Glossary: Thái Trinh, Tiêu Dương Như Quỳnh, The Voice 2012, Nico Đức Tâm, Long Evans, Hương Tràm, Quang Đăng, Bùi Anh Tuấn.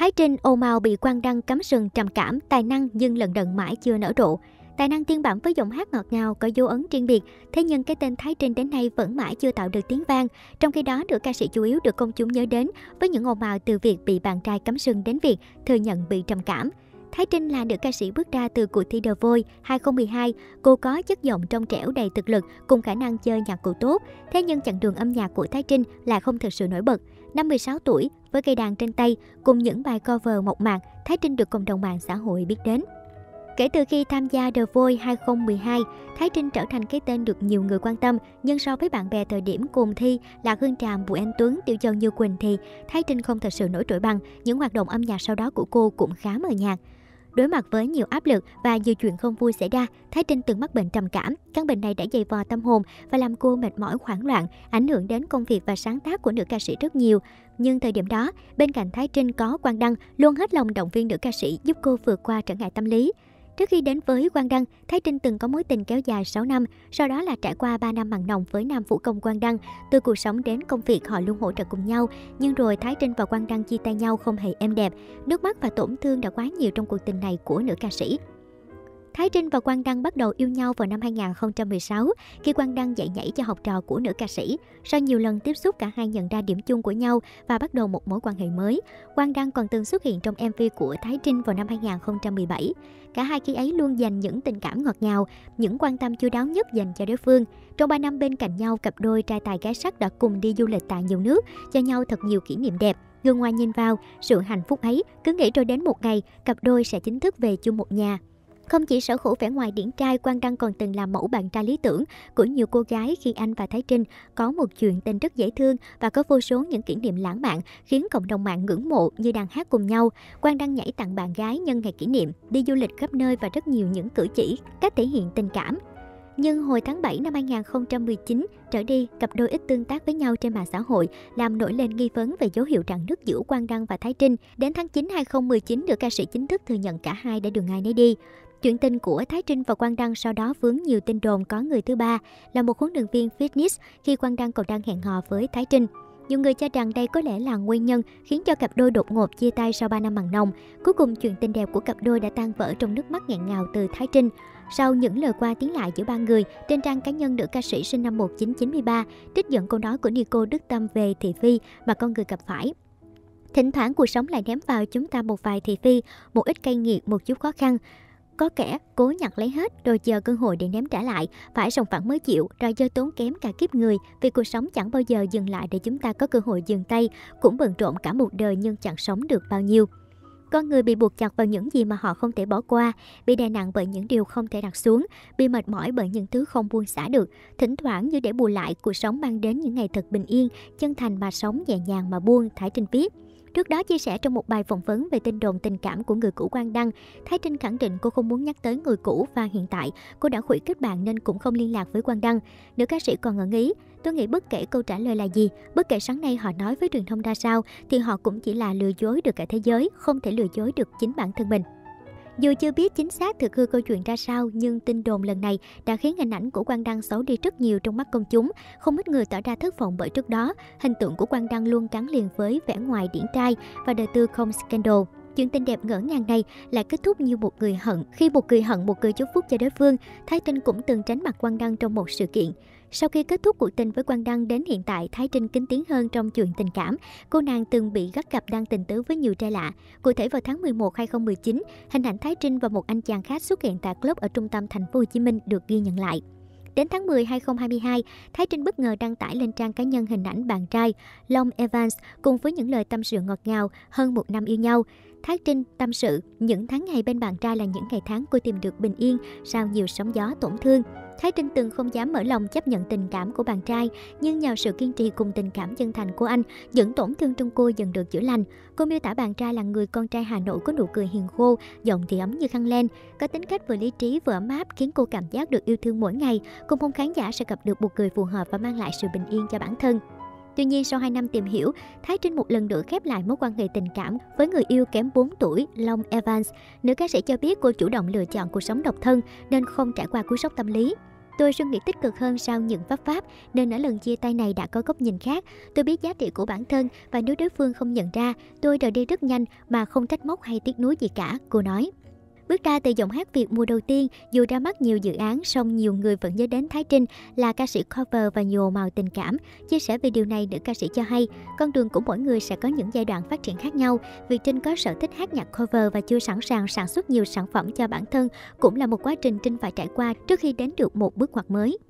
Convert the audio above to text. Thái Trinh ồ mào bị Quang Đăng cắm sừng trầm cảm, tài năng nhưng lần đận mãi chưa nở rộ. Tài năng tiên bản với giọng hát ngọt ngào có dấu ấn riêng biệt, thế nhưng cái tên Thái Trinh đến nay vẫn mãi chưa tạo được tiếng vang. Trong khi đó, nữ ca sĩ chủ yếu được công chúng nhớ đến với những ồn ào từ việc bị bạn trai cắm sừng đến việc thừa nhận bị trầm cảm. Thái Trinh là nữ ca sĩ bước ra từ cuộc thi The Voice 2012. Cô có chất giọng trong trẻo đầy thực lực cùng khả năng chơi nhạc cụ tốt. Thế nhưng chặng đường âm nhạc của Thái Trinh là không thực sự nổi bật. Năm 16 tuổi, với cây đàn trên tay cùng những bài cover mộc mạc, Thái Trinh được cộng đồng mạng xã hội biết đến. Kể từ khi tham gia The Voice 2012, Thái Trinh trở thành cái tên được nhiều người quan tâm, nhưng so với bạn bè thời điểm cùng thi là Hương Tràm, Bùi Anh Tuấn, Tiêu Dương Như Quỳnh thì Thái Trinh không thật sự nổi trội bằng, những hoạt động âm nhạc sau đó của cô cũng khá mờ nhạt. Đối mặt với nhiều áp lực và nhiều chuyện không vui xảy ra, Thái Trinh từng mắc bệnh trầm cảm. Căn bệnh này đã dày vò tâm hồn và làm cô mệt mỏi, hoảng loạn, ảnh hưởng đến công việc và sáng tác của nữ ca sĩ rất nhiều. Nhưng thời điểm đó, bên cạnh Thái Trinh có Quang Đăng luôn hết lòng động viên nữ ca sĩ, giúp cô vượt qua trở ngại tâm lý. Trước khi đến với Quang Đăng, Thái Trinh từng có mối tình kéo dài 6 năm, sau đó là trải qua 3 năm mặn nồng với nam vũ công Quang Đăng. Từ cuộc sống đến công việc, họ luôn hỗ trợ cùng nhau, nhưng rồi Thái Trinh và Quang Đăng chia tay nhau không hề êm đẹp. Nước mắt và tổn thương đã quá nhiều trong cuộc tình này của nữ ca sĩ. Thái Trinh và Quang Đăng bắt đầu yêu nhau vào năm 2016, khi Quang Đăng dạy nhảy cho học trò của nữ ca sĩ. Sau nhiều lần tiếp xúc, cả hai nhận ra điểm chung của nhau và bắt đầu một mối quan hệ mới. Quang Đăng còn từng xuất hiện trong MV của Thái Trinh vào năm 2017. Cả hai khi ấy luôn dành những tình cảm ngọt ngào, những quan tâm chu đáo nhất dành cho đối phương. Trong 3 năm bên cạnh nhau, cặp đôi trai tài gái sắc đã cùng đi du lịch tại nhiều nước, cho nhau thật nhiều kỷ niệm đẹp. Người ngoài nhìn vào, sự hạnh phúc ấy cứ nghĩ rồi đến một ngày, cặp đôi sẽ chính thức về chung một nhà. Không chỉ sở hữu vẻ ngoài điển trai, Quang Đăng còn từng là mẫu bạn trai lý tưởng của nhiều cô gái khi anh và Thái Trinh có một chuyện tình rất dễ thương và có vô số những kỷ niệm lãng mạn khiến cộng đồng mạng ngưỡng mộ như đang hát cùng nhau. Quang Đăng nhảy tặng bạn gái nhân ngày kỷ niệm, đi du lịch khắp nơi và rất nhiều những cử chỉ, cách thể hiện tình cảm. Nhưng hồi tháng 7 năm 2019 trở đi, cặp đôi ít tương tác với nhau trên mạng xã hội, làm nổi lên nghi vấn về dấu hiệu rạn nứt giữa Quang Đăng và Thái Trinh. Đến tháng 9 2019, nữ ca sĩ chính thức thừa nhận cả hai đã đường ai nấy đi. Chuyện tình của Thái Trinh và Quang Đăng sau đó vướng nhiều tin đồn có người thứ ba là một huấn luyện viên fitness khi Quang Đăng còn đang hẹn hò với Thái Trinh. Nhiều người cho rằng đây có lẽ là nguyên nhân khiến cho cặp đôi đột ngột chia tay sau 3 năm mặn nồng. Cuối cùng, chuyện tình đẹp của cặp đôi đã tan vỡ trong nước mắt nghẹn ngào từ Thái Trinh. Sau những lời qua tiếng lại giữa ba người, trên trang cá nhân nữ ca sĩ sinh năm 1993 trích dẫn câu nói của Nico Đức Tâm về thị phi mà con người gặp phải. Thỉnh thoảng cuộc sống lại ném vào chúng ta một vài thị phi, một ít cay nghiệt, một chút khó khăn. Có kẻ cố nhặt lấy hết rồi chờ cơ hội để ném trả lại, phải sòng phẳng mới chịu, rồi dơ tốn kém cả kiếp người, vì cuộc sống chẳng bao giờ dừng lại để chúng ta có cơ hội dừng tay, cũng bận rộn cả một đời nhưng chẳng sống được bao nhiêu. Con người bị buộc chặt vào những gì mà họ không thể bỏ qua, bị đè nặng bởi những điều không thể đặt xuống, bị mệt mỏi bởi những thứ không buông xả được. Thỉnh thoảng như để bù lại, cuộc sống mang đến những ngày thật bình yên, chân thành mà sống, nhẹ nhàng mà buông, Thái Trinh viết. Trước đó chia sẻ trong một bài phỏng vấn về tin đồn tình cảm của người cũ Quang Đăng, Thái Trinh khẳng định cô không muốn nhắc tới người cũ và hiện tại cô đã hủy kết bạn nên cũng không liên lạc với Quang Đăng. Nữ ca sĩ còn ngẫm nghĩ, tôi nghĩ bất kể câu trả lời là gì, bất kể sáng nay họ nói với truyền thông ra sao thì họ cũng chỉ là lừa dối được cả thế giới, không thể lừa dối được chính bản thân mình. Dù chưa biết chính xác thực hư câu chuyện ra sao, nhưng tin đồn lần này đã khiến hình ảnh của Quang Đăng xấu đi rất nhiều trong mắt công chúng. Không ít người tỏ ra thất vọng bởi trước đó, hình tượng của Quang Đăng luôn gắn liền với vẻ ngoài điển trai và đời tư không scandal. Chuyện tình đẹp ngỡ ngàng này lại kết thúc như một người hận. Khi một người hận, một người chúc phúc cho đối phương, Thái Trinh cũng từng tránh mặt Quang Đăng trong một sự kiện. Sau khi kết thúc cuộc tình với Quang Đăng, đến hiện tại, Thái Trinh kín tiếng hơn trong chuyện tình cảm. Cô nàng từng bị gắt gập đang tình tứ với nhiều trai lạ. Cụ thể vào tháng 11 2019, hình ảnh Thái Trinh và một anh chàng khác xuất hiện tại club ở trung tâm thành phố Hồ Chí Minh được ghi nhận lại. Đến tháng 10 2022, Thái Trinh bất ngờ đăng tải lên trang cá nhân hình ảnh bạn trai Long Evans cùng với những lời tâm sự ngọt ngào hơn một năm yêu nhau. Thái Trinh tâm sự, những tháng ngày bên bạn trai là những ngày tháng cô tìm được bình yên sau nhiều sóng gió tổn thương. Thái Trinh từng không dám mở lòng chấp nhận tình cảm của bạn trai, nhưng nhờ sự kiên trì cùng tình cảm chân thành của anh, những tổn thương trong cô dần được chữa lành. Cô miêu tả bạn trai là người con trai Hà Nội có nụ cười hiền khô, giọng thì ấm như khăn len, có tính cách vừa lý trí vừa ấm áp khiến cô cảm giác được yêu thương mỗi ngày, cùng mong khán giả sẽ gặp được một người phù hợp và mang lại sự bình yên cho bản thân. Tuy nhiên, sau 2 năm tìm hiểu, Thái Trinh một lần nữa khép lại mối quan hệ tình cảm với người yêu kém 4 tuổi, Long Evans. Nữ ca sĩ cho biết cô chủ động lựa chọn cuộc sống độc thân nên không trải qua cú sốc tâm lý. Tôi suy nghĩ tích cực hơn sau những vấp váp, nên ở lần chia tay này đã có góc nhìn khác. Tôi biết giá trị của bản thân và nếu đối phương không nhận ra, tôi rời đi rất nhanh mà không trách móc hay tiếc nuối gì cả, cô nói. Bước ra từ giọng hát Việt mùa đầu tiên, dù ra mắt nhiều dự án, song nhiều người vẫn nhớ đến Thái Trinh là ca sĩ cover và nhiều màu tình cảm. Chia sẻ về điều này, nữ ca sĩ cho hay, con đường của mỗi người sẽ có những giai đoạn phát triển khác nhau. Việc Trinh có sở thích hát nhạc cover và chưa sẵn sàng sản xuất nhiều sản phẩm cho bản thân cũng là một quá trình Trinh phải trải qua trước khi đến được một bước ngoặt mới.